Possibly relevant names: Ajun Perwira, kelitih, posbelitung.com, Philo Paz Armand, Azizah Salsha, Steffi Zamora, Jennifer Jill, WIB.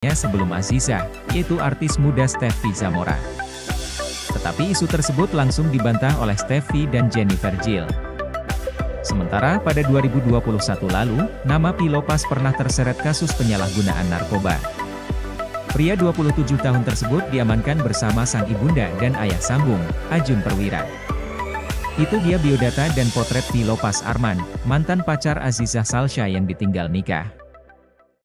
Sebelum Azizah, yaitu artis muda Steffi Zamora. Tetapi isu tersebut langsung dibantah oleh Steffi dan Jennifer Jill. Sementara pada 2021 lalu, nama Philo Paz pernah terseret kasus penyalahgunaan narkoba. Pria 27 tahun tersebut diamankan bersama sang ibunda dan ayah sambung, Ajun Perwira. Itu dia biodata dan potret Philo Paz Armand, mantan pacar Azizah Salsha yang ditinggal nikah.